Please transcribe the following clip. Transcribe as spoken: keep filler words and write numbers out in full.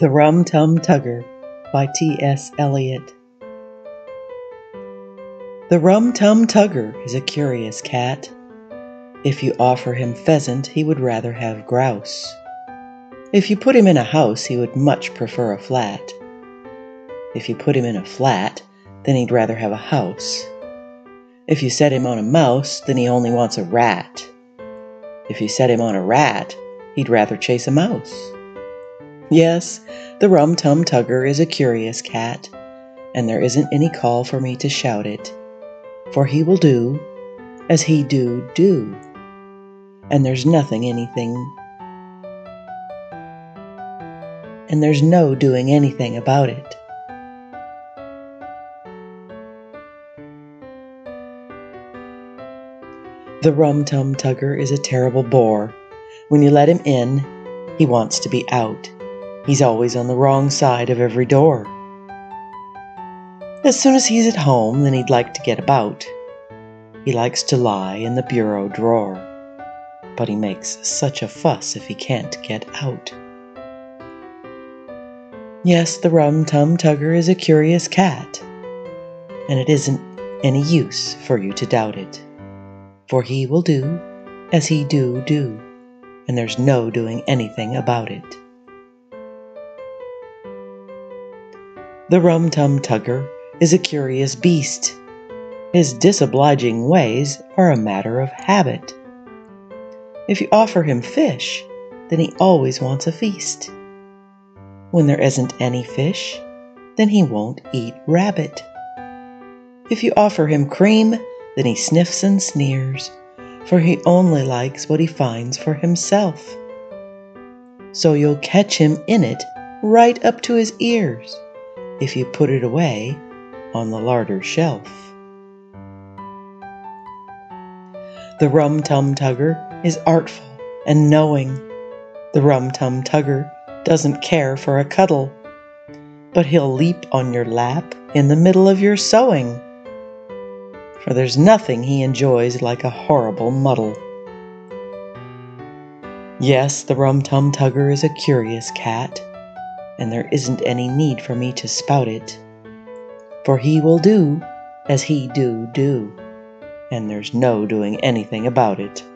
The Rum Tum Tugger by T S Eliot. The Rum Tum Tugger is a curious cat. If you offer him pheasant, he would rather have grouse. If you put him in a house, he would much prefer a flat. If you put him in a flat, then he'd rather have a house. If you set him on a mouse, then he only wants a rat. If you set him on a rat, he'd rather chase a mouse. Yes, the Rum Tum Tugger is a curious cat, and there isn't any call for me to shout it, for he will do as he do do, and there's nothing anything, and there's no doing anything about it. The Rum Tum Tugger is a terrible bore. When you let him in, he wants to be out. He's always on the wrong side of every door. As soon as he's at home, then he'd like to get about. He likes to lie in the bureau drawer, but he makes such a fuss if he can't get out. Yes, the Rum Tum Tugger is a curious cat, and it isn't any use for you to doubt it. For he will do as he do do, and there's no doing anything about it. The Rum Tum Tugger is a curious beast. His disobliging ways are a matter of habit. If you offer him fish, then he always wants a feast. When there isn't any fish, then he won't eat rabbit. If you offer him cream, then he sniffs and sneers, for he only likes what he finds for himself. So you'll catch him in it right up to his ears, if you put it away on the larder shelf. The Rum Tum Tugger is artful and knowing. The Rum Tum Tugger doesn't care for a cuddle, but he'll leap on your lap in the middle of your sewing, for there's nothing he enjoys like a horrible muddle. Yes, the Rum Tum Tugger is a curious cat, and there isn't any need for me to spout it, for he will do as he do do, and there's no doing anything about it.